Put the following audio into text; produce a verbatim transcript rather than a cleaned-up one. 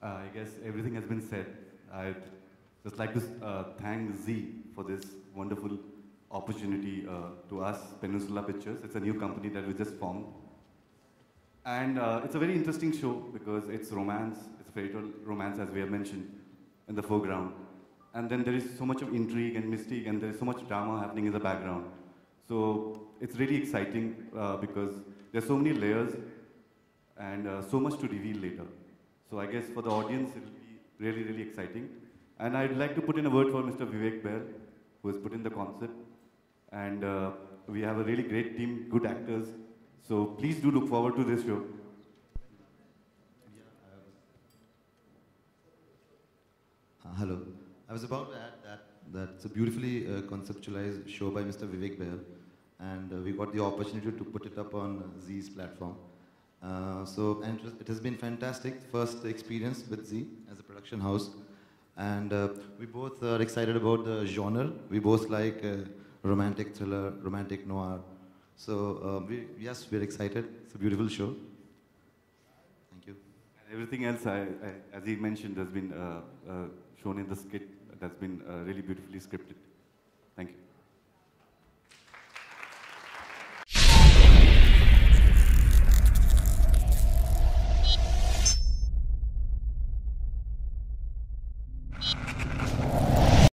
Uh, I guess everything has been said. I'd just like to uh, thank Z for this wonderful opportunity uh, to us, Peninsula Pictures. It's a new company that we just formed. And uh, it's a very interesting show because it's romance, it's fairy tale romance as we have mentioned in the foreground. And then there is so much of intrigue and mystique and there is so much drama happening in the background. So it's really exciting uh, because there's so many layers and uh, so much to reveal later. So I guess for the audience, it'll be really, really exciting. And I'd like to put in a word for Mister Vivek Baer, who has put in the concept. And uh, we have a really great team, good actors. So please do look forward to this show. Uh, hello. I was about to add that that's a beautifully uh, conceptualized show by Mister Vivek Baer. And uh, we got the opportunity to put it up on Z's platform. Uh, so, and it has been fantastic first experience with Z as a production house. And uh, we both are excited about the genre. We both like uh, romantic thriller, romantic noir. So, uh, we, yes, we're excited. It's a beautiful show. Thank you. And everything else, I, I, as he mentioned, has been uh, uh, shown in the skit. That's been uh, really beautifully scripted. Thank you.